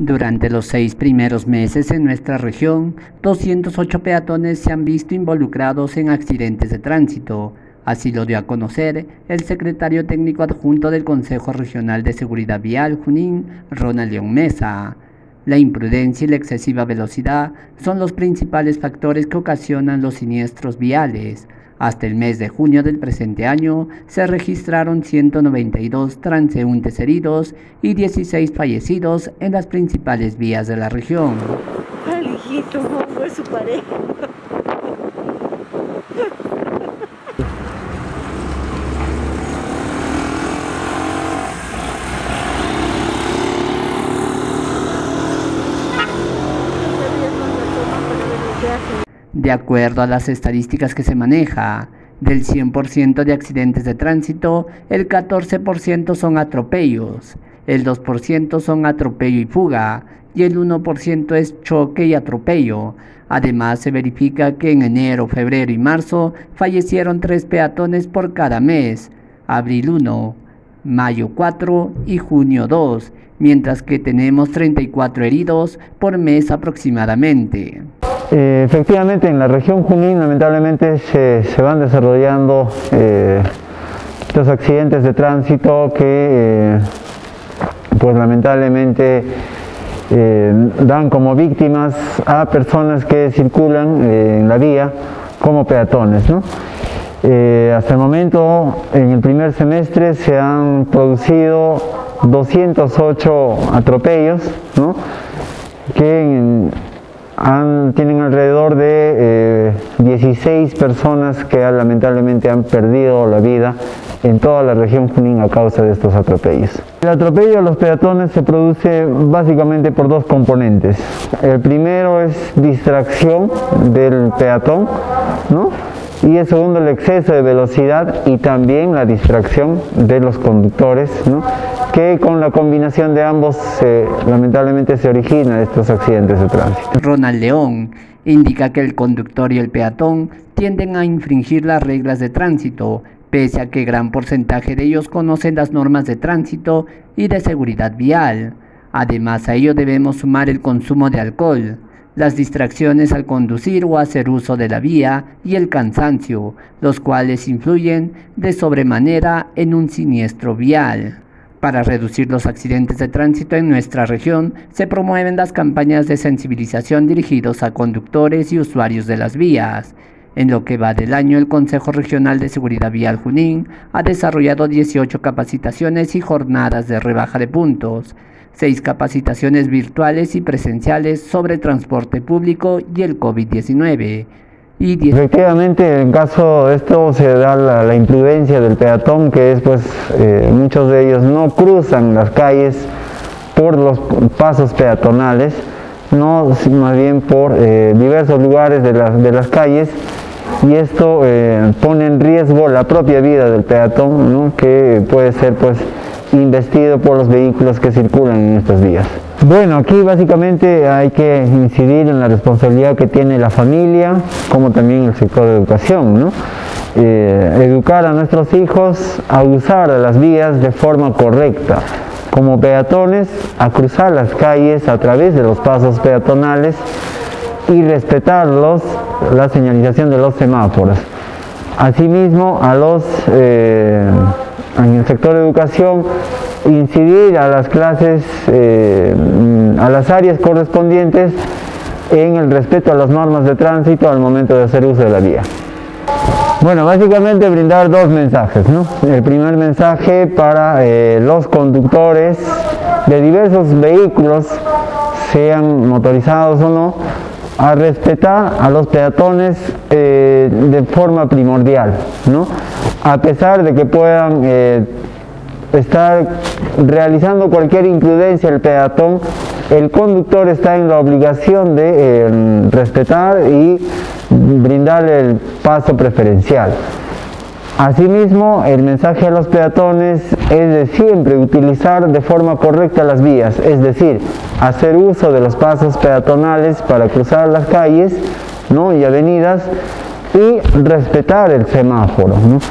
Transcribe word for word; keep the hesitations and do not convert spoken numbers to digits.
Durante los seis primeros meses en nuestra región, doscientos ocho peatones se han visto involucrados en accidentes de tránsito. Así lo dio a conocer el secretario técnico adjunto del Consejo Regional de Seguridad Vial, Junín, Ronald León Meza. La imprudencia y la excesiva velocidad son los principales factores que ocasionan los siniestros viales. Hasta el mes de junio del presente año se registraron ciento noventa y dos transeúntes heridos y dieciséis fallecidos en las principales vías de la región. Al hijito, fue su pareja. De acuerdo a las estadísticas que se maneja, del cien por ciento de accidentes de tránsito, el catorce por ciento son atropellos, el dos por ciento son atropello y fuga, y el uno por ciento es choque y atropello. Además, se verifica que en enero, febrero y marzo fallecieron tres peatones por cada mes, abril uno, mayo cuatro y junio dos, mientras que tenemos treinta y cuatro heridos por mes aproximadamente. Eh, efectivamente, en la región Junín lamentablemente se, se van desarrollando eh, estos accidentes de tránsito que eh, pues lamentablemente eh, dan como víctimas a personas que circulan eh, en la vía como peatones, ¿no? Eh, hasta el momento, en el primer semestre se han producido doscientos ocho atropellos, ¿no?, que en, Han, tienen alrededor de eh, dieciséis personas que ah, lamentablemente han perdido la vida en toda la región Junín a causa de estos atropellos. El atropello a los peatones se produce básicamente por dos componentes. El primero es distracción del peatón, ¿no?, y el segundo el exceso de velocidad y también la distracción de los conductores, ¿no?, que con la combinación de ambos eh, lamentablemente se originan estos accidentes de tránsito. Ronald León indica que el conductor y el peatón tienden a infringir las reglas de tránsito, pese a que gran porcentaje de ellos conocen las normas de tránsito y de seguridad vial. Además, a ello debemos sumar el consumo de alcohol, las distracciones al conducir o hacer uso de la vía y el cansancio, los cuales influyen de sobremanera en un siniestro vial. Para reducir los accidentes de tránsito en nuestra región, se promueven las campañas de sensibilización dirigidos a conductores y usuarios de las vías. En lo que va del año, el Consejo Regional de Seguridad Vial Junín ha desarrollado dieciocho capacitaciones y jornadas de rebaja de puntos, seis capacitaciones virtuales y presenciales sobre transporte público y el COVID diecinueve. Y efectivamente, en caso de esto se da la, la imprudencia del peatón, que es pues eh, muchos de ellos no cruzan las calles por los pasos peatonales, no, más bien por eh, diversos lugares de, la, de las calles. Y esto eh, pone en riesgo la propia vida del peatón, ¿no?, que puede ser pues investido por los vehículos que circulan en estas vías. Bueno, aquí básicamente hay que incidir en la responsabilidad que tiene la familia, como también el sector de educación, ¿no? Eh, educar a nuestros hijos a usar las vías de forma correcta, como peatones, a cruzar las calles a través de los pasos peatonales y respetarlos, la señalización de los semáforos. Asimismo, a los, eh, en el sector de educación, incidir a las clases, eh, a las áreas correspondientes en el respeto a las normas de tránsito al momento de hacer uso de la vía. Bueno, básicamente brindar dos mensajes, ¿no? El primer mensaje para eh, los conductores de diversos vehículos, sean motorizados o no, a respetar a los peatones eh, de forma primordial, ¿no?, a pesar de que puedan eh, estar realizando cualquier imprudencia el peatón, el conductor está en la obligación de eh, respetar y brindarle el paso preferencial. Asimismo, el mensaje a los peatones es de siempre utilizar de forma correcta las vías, es decir, hacer uso de los pasos peatonales para cruzar las calles, ¿no?, y avenidas, y respetar el semáforo, ¿no?